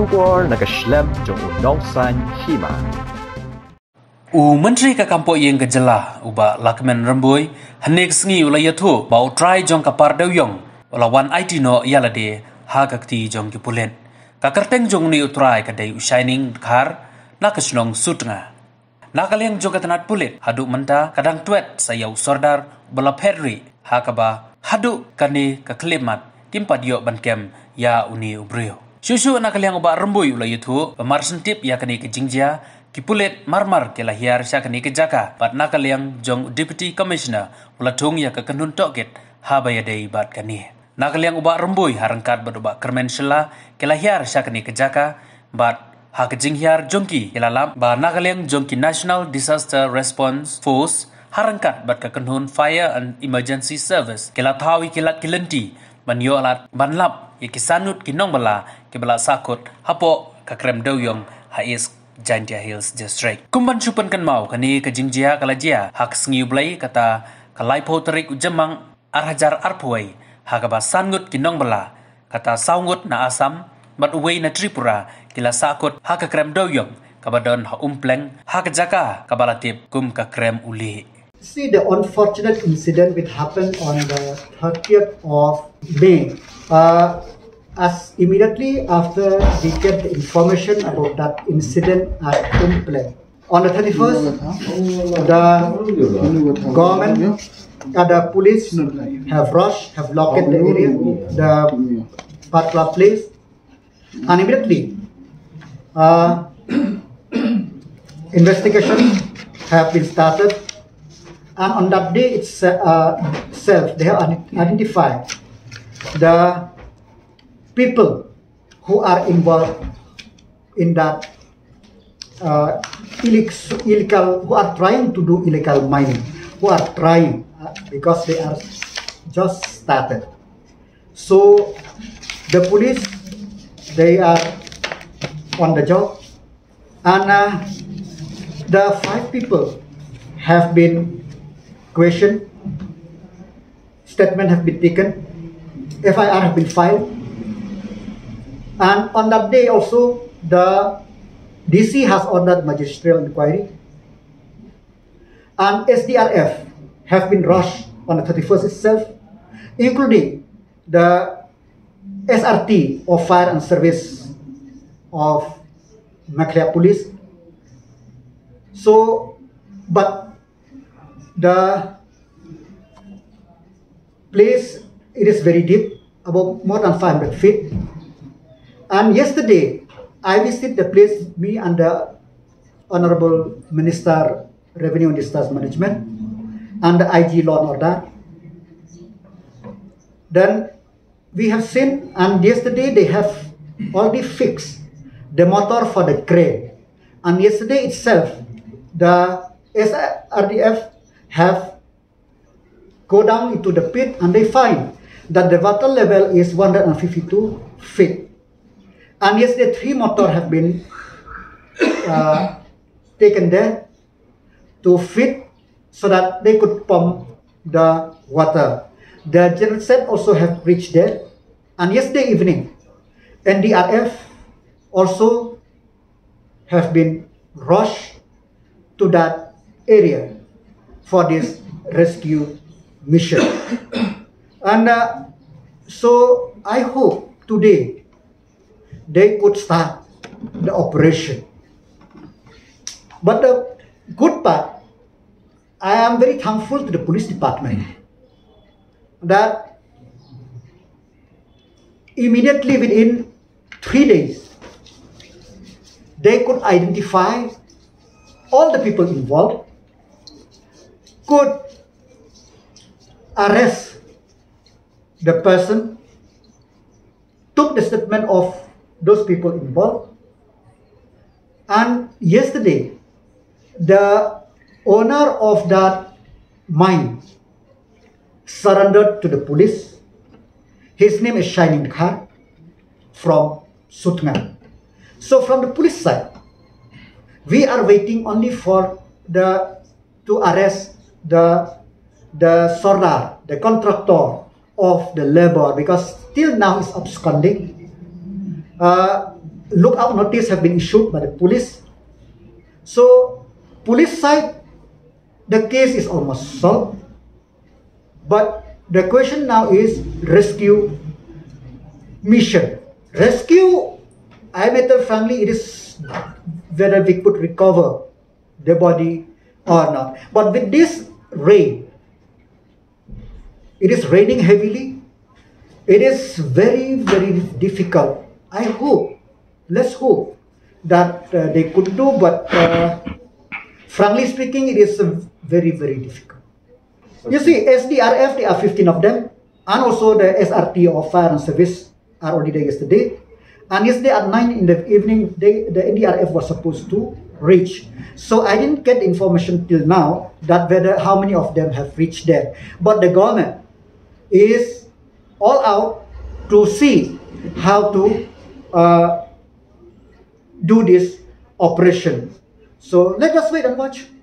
Kubor nagaslab jong udawsan hima. U menteri ka kampo yang kejelah uba Lahkmen Rymbui hanik sengi ulayatu bau try jong kapar dayong lawan idino yalade hagakti jong kipulen kakerteng jong ni utrai kadai Shining Khan Nakaslong Sutna Nakaling Jogatanat pulit hadu menta kadang tuet sayau sordar bala Henry Hakaba Hadu Kane Kaklimat timpadio bankem ya uni ubrio susu Nakaling uba Rymbui ulayatu pemarsentif ya kane kejingjia Kipulet marmar ke lahir syakani kejaka pat Nakaling jong Deputy Commissioner ulatung ya kekenun toket Habayadei Batkani. Nakaling ubak Rymbui harangkat berubak kermen sela ke lahir syakani kejaka bat hakejing hiar jongki ilalam ba Nakaling jongki National Disaster Response Force harangkat bat kekenun Fire and Emergency Service ke latawi kilat kilenti banyolat banlap ya kisanut Kinombala ke belak sakut hapo kakrem doyong hais Jaintia Hills District. Kumban supan kan mau kani kejingjia kalajia hak sengiu blai kata kalai poterik ujemang arhajar arpuai hakaba sangut Kinombala kata saungut na asam bat uwei na Tripura kila sakut hakakrem doyong kabadon ha umpleng hakjaka kabalatip kum kakrem uli. See the unfortunate incident which happened on the 30th of May. As immediately after we get the information about that incident at Kumban. On the 31st, the government and the police have rushed, have locked the area, the Patla place, and immediately investigation have been started. And on that day itself, they have identified the people who are involved in that illegal, who are trying to do illegal mining, who are trying because they are just started. So the police, they are on the job, and the 5 people have been questioned, statement have been taken, FIR have been filed. And on that day also, the DC has ordered magisterial inquiry. And SDRF have been rushed on the 31st itself, including the SRT of Fire and Service of Nakalia Police. So, but the place, it is very deep, about more than 500 feet. And yesterday, I visited the place, me and the Honorable Minister Revenue and Disaster Management and the IG Law Norda. Then we have seen, and yesterday they have already fixed the motor for the crane. And yesterday itself, the SRDF have go down into the pit and they find that the water level is 152 feet. And yesterday, 3 motors have been taken there to fit so that they could pump the water. The general set also have reached there. And yesterday evening, NDRF also have been rushed to that area for this rescue mission. And so I hope today, they could start the operation. But the good part, I am very thankful to the police department that immediately within 3 days, they could identify all the people involved, could arrest the person, took the statement of those people involved. And yesterday, the owner of that mine surrendered to the police. His name is Shining Khan from Sutna. So from the police side, we are waiting only for to arrest the sordar, the contractor of the labor, because till now he's absconding. lookout notice have been issued by the police. So, police side, the case is almost solved. But the question now is rescue mission. Rescue, I met the family, it is whether we could recover the body or not. But with this rain, it is raining heavily. It is very, very difficult. I hope, let's hope that they could do, but frankly speaking, it is very, very difficult. You see, SDRF, there are 15 of them, and also the SRT or Fire and Service are already there yesterday. And yesterday at 9 in the evening, the NDRF was supposed to reach. So I didn't get information till now that whether how many of them have reached there. But the government is all out to see how to do this operation. So let us wait and watch.